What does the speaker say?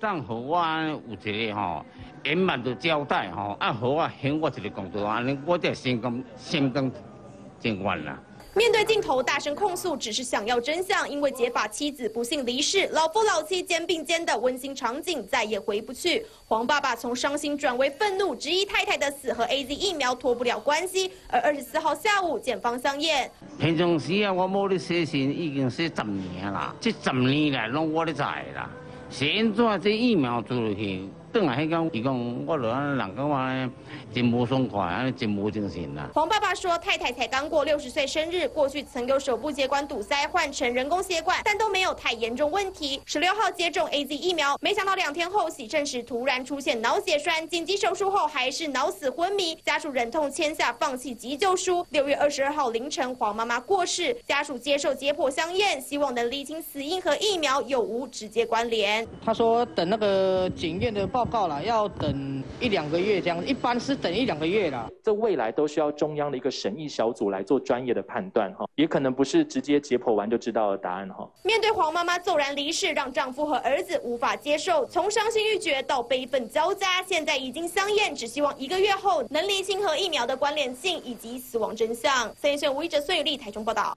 当互我有一个吼圆满的交代吼，啊，互我行我一个工作，安尼我才心甘情愿啦。 面对镜头大声控诉，只是想要真相，因为结发妻子不幸离世，老夫老妻肩并肩的温馨场景再也回不去。黄爸爸从伤心转为愤怒，质疑太太的死和 AZ 疫苗脱不了关系。而24号下午，检方相验。平常时啊，我冇咧写信，已经写10年啦，这10年来拢我咧在啦。现在这疫苗做落去。 等下迄讲，伊讲我落安人讲话呢，真无爽快，安尼真无精神啦。黄爸爸说，太太才刚过60岁生日，过去曾有手部血管堵塞换成人工血管，但都没有太严重问题。16号接种 AZ 疫苗，没想到2天后洗肾时突然出现脑血栓，紧急手术后还是脑死昏迷，家属忍痛签下放弃急救书。6月22号凌晨，黄妈妈过世，家属接受解剖相验，希望能厘清死因和疫苗有无直接关联。他说等那个检验的报告了，要等1-2个月这样，一般是等1-2个月啦。这未来都需要中央的一个审议小组来做专业的判断哈，也可能不是直接解剖完就知道的答案哈。面对黄妈妈骤然离世，让丈夫和儿子无法接受，从伤心欲绝到悲愤交加，现在已经相验，只希望1个月后能厘清和疫苗的关联性以及死亡真相。孙宇哲、孙雨丽，台中报道。